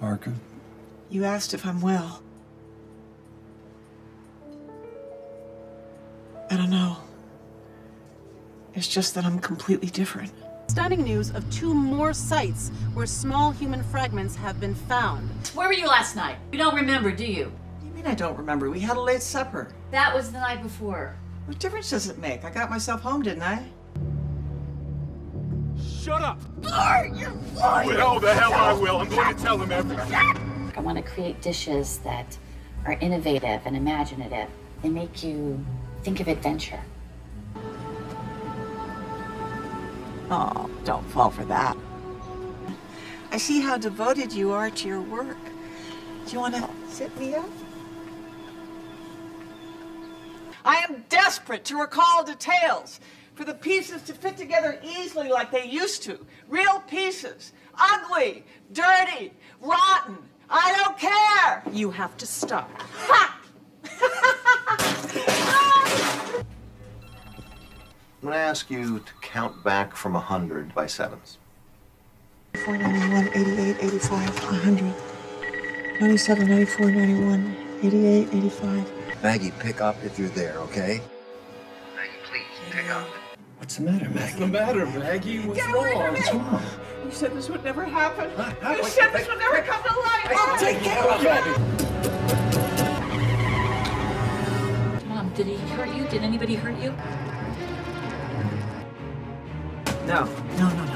Marka? You asked if I'm well. I don't know. It's just that I'm completely different. Stunning news of 2 more sites where small human fragments have been found. Where were you last night? You don't remember, do you? What do you mean I don't remember? We had a late supper. That was the night before. What difference does it make? I got myself home, didn't I? Shut up! Bart, you're lying! Well, the hell I will. I'm going to tell him everything. I want to create dishes that are innovative and imaginative. They make you think of adventure. Oh, don't fall for that. I see how devoted you are to your work. Do you want to sit me up? I am desperate to recall details, for the pieces to fit together easily like they used to. Real pieces. Ugly, dirty, rotten. I don't care. You have to stop. Ha! I'm going to ask you to count back from 100 by 7s. 491, 88, 85, 100. 97, 94, 91, 88, 85. Maggie, pick up if you're there, okay? Maggie, please, pick up. What's the matter, Maggie? What's the matter, Maggie? What's wrong? What's wrong? You said this would never happen. You said this would never come to life. Take care of it. Mom, did he hurt you? Did anybody hurt you? No. No, no, no.